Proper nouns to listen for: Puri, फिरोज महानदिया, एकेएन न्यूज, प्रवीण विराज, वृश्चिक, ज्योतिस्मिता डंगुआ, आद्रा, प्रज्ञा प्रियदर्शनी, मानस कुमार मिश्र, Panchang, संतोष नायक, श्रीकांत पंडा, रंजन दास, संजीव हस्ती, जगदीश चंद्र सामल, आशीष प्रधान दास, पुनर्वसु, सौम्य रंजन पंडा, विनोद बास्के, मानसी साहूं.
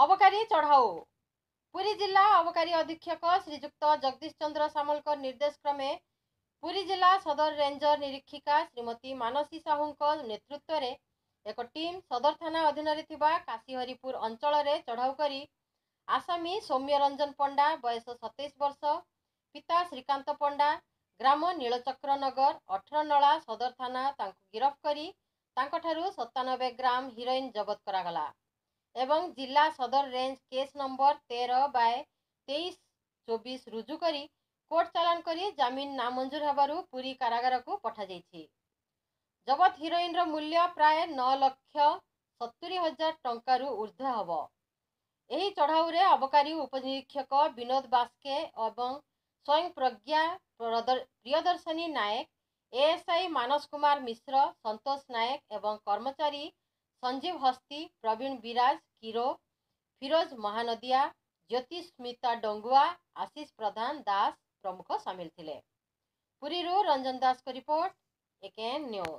अबकारी चढ़ाओ। पुरी जिला अबकारी अधीक्षक श्रीजुक्त जगदीश चंद्र सामल का निर्देश क्रमे पुरी जिला सदर रेंजर निरीक्षिका श्रीमती मानसी साहूं नेतृत्व में एक टीम सदर थाना अधीन काशीहरिपुर अंचल में चढ़ाऊ करी आसामी सौम्य रंजन पंडा बयस 27 वर्ष पिता श्रीकांत पंडा ग्राम नीलचक्र नगर 18 नला सदर थाना गिरफ करी 97 ग्राम हीरोइन जबत करागला एवं जिला सदर रेंज केस नंबर 13/23/24 रुजु करी कोर्ट चालान करी जमीन नामंजूर होबारु पुरी कारागार को पठाई। जबत हीरोइन रो मूल्य प्राय 9,70,000 टंकार ऊर्ध्व होबो। एही चढ़ाऊ रे अबकारी उपनिरीक्षक विनोद बास्के एवं स्वयं प्रज्ञा प्रियदर्शनी नायक एएसआई मानस कुमार मिश्र संतोष नायक एवं कर्मचारी संजीव हस्ती प्रवीण विराज किरो फिरोज महानदिया ज्योतिस्मिता डंगुआ आशीष प्रधान दास प्रमुख शामिल थिले। पुरीरू रंजन दास को रिपोर्ट एकेएन न्यूज।